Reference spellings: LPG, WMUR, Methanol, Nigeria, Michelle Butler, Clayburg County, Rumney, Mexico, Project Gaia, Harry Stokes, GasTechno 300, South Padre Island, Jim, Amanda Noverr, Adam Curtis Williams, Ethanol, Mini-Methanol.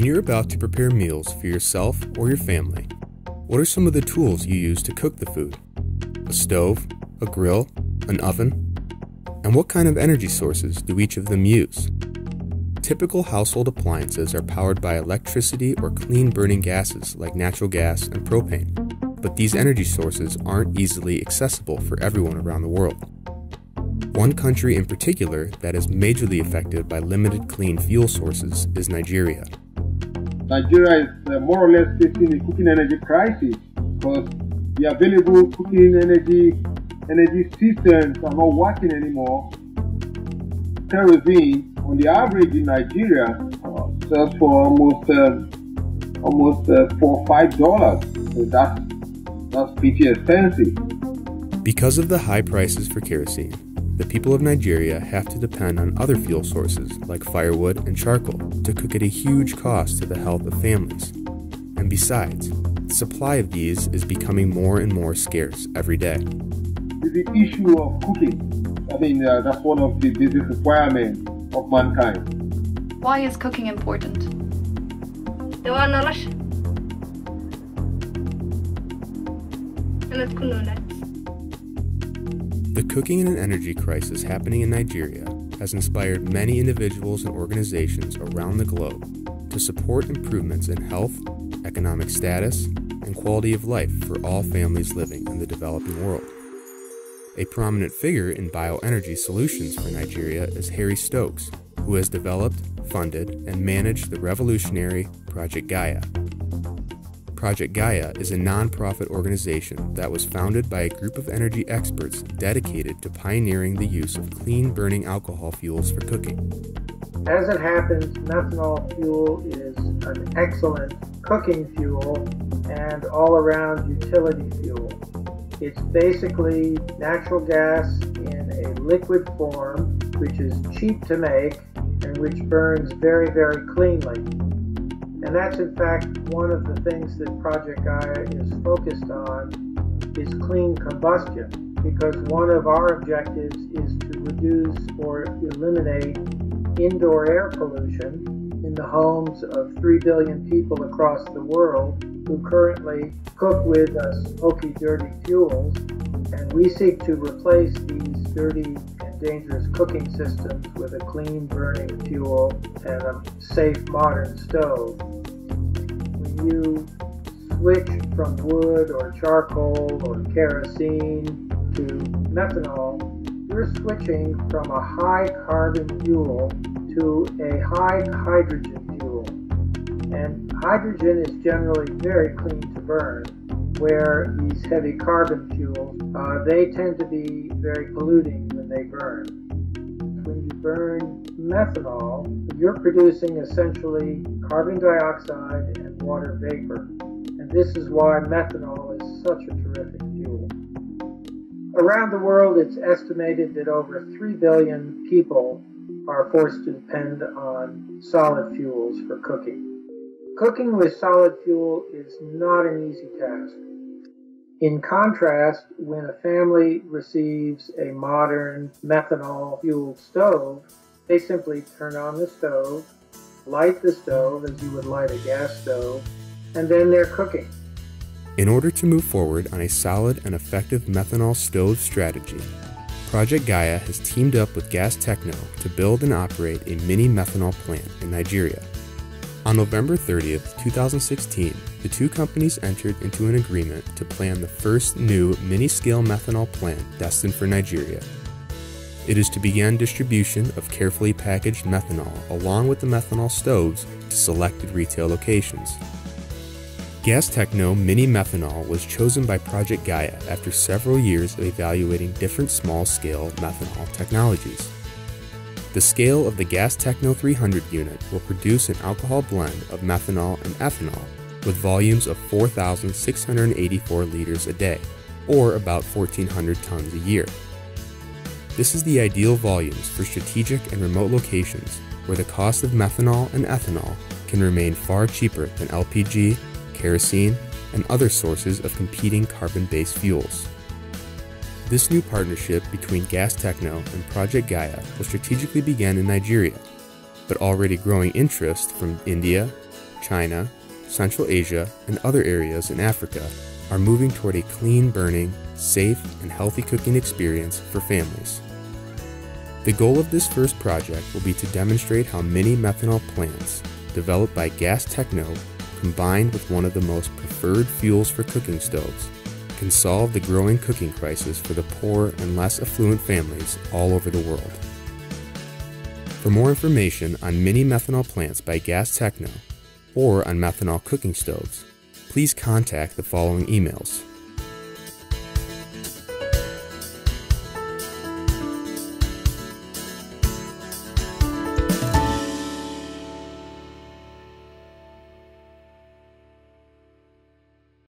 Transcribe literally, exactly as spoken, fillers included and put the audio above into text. When you're about to prepare meals for yourself or your family, what are some of the tools you use to cook the food? A stove, a grill, an oven? And what kind of energy sources do each of them use? Typical household appliances are powered by electricity or clean burning gases like natural gas and propane, but these energy sources aren't easily accessible for everyone around the world. One country in particular that is majorly affected by limited clean fuel sources is Nigeria. Nigeria is uh, more or less facing a cooking energy crisis because the available cooking energy energy systems are not working anymore. Kerosene, on the average in Nigeria, uh, sells for almost uh, almost uh, four or five dollars. So that's that's pretty expensive. Because of the high prices for kerosene, the people of Nigeria have to depend on other fuel sources like firewood and charcoal to cook at a huge cost to the health of families. And besides, the supply of these is becoming more and more scarce every day. The issue of cooking, I mean, uh, that's one of the basic requirements of mankind. Why is cooking important? There are no rush. And it's cool, no light. The cooking and energy crisis happening in Nigeria has inspired many individuals and organizations around the globe to support improvements in health, economic status, and quality of life for all families living in the developing world. A prominent figure in bioenergy solutions for Nigeria is Harry Stokes, who has developed, funded, and managed the revolutionary Project Gaia. Project Gaia is a nonprofit organization that was founded by a group of energy experts dedicated to pioneering the use of clean burning alcohol fuels for cooking. As it happens, methanol fuel is an excellent cooking fuel and all-around utility fuel. It's basically natural gas in a liquid form, which is cheap to make and which burns very, very cleanly. And that's in fact one of the things that Project Gaia is focused on, is clean combustion, because one of our objectives is to reduce or eliminate indoor air pollution in the homes of three billion people across the world who currently cook with uh, smoky, dirty fuels, and we seek to replace these dirty and dangerous cooking systems with a clean burning fuel and a safe modern stove. When you switch from wood or charcoal or kerosene to methanol, you're switching from a high carbon fuel to a high hydrogen fuel. And hydrogen is generally very clean to burn, where these heavy carbon fuels, uh, they tend to be very polluting when they burn. When you burn methanol, you're producing essentially carbon dioxide and water vapor. And this is why methanol is such a terrific fuel. Around the world, it's estimated that over three billion people are forced to depend on solid fuels for cooking. Cooking with solid fuel is not an easy task. In contrast, when a family receives a modern methanol-fueled stove, they simply turn on the stove, light the stove as you would light a gas stove, and then they're cooking. In order to move forward on a solid and effective methanol stove strategy, Project Gaia has teamed up with GasTechno to build and operate a mini-methanol plant in Nigeria. On November thirtieth, two thousand sixteen, the two companies entered into an agreement to plan the first new mini-scale methanol plant destined for Nigeria. It is to begin distribution of carefully packaged methanol along with the methanol stoves to selected retail locations. GasTechno Mini-Methanol was chosen by Project Gaia after several years of evaluating different small-scale methanol technologies. The scale of the GasTechno three hundred unit will produce an alcohol blend of methanol and ethanol with volumes of four thousand six hundred eighty-four liters a day, or about fourteen hundred tons a year. This is the ideal volumes for strategic and remote locations where the cost of methanol and ethanol can remain far cheaper than L P G, kerosene, and other sources of competing carbon-based fuels. This new partnership between GasTechno and Project Gaia will strategically begin in Nigeria, but already growing interest from India, China, Central Asia, and other areas in Africa are moving toward a clean burning, safe, and healthy cooking experience for families. The goal of this first project will be to demonstrate how mini-methanol plants developed by GasTechno combined with one of the most preferred fuels for cooking stoves can solve the growing cooking crisis for the poor and less affluent families all over the world. For more information on mini-methanol plants by GasTechno or on methanol cooking stoves, please contact the following emails.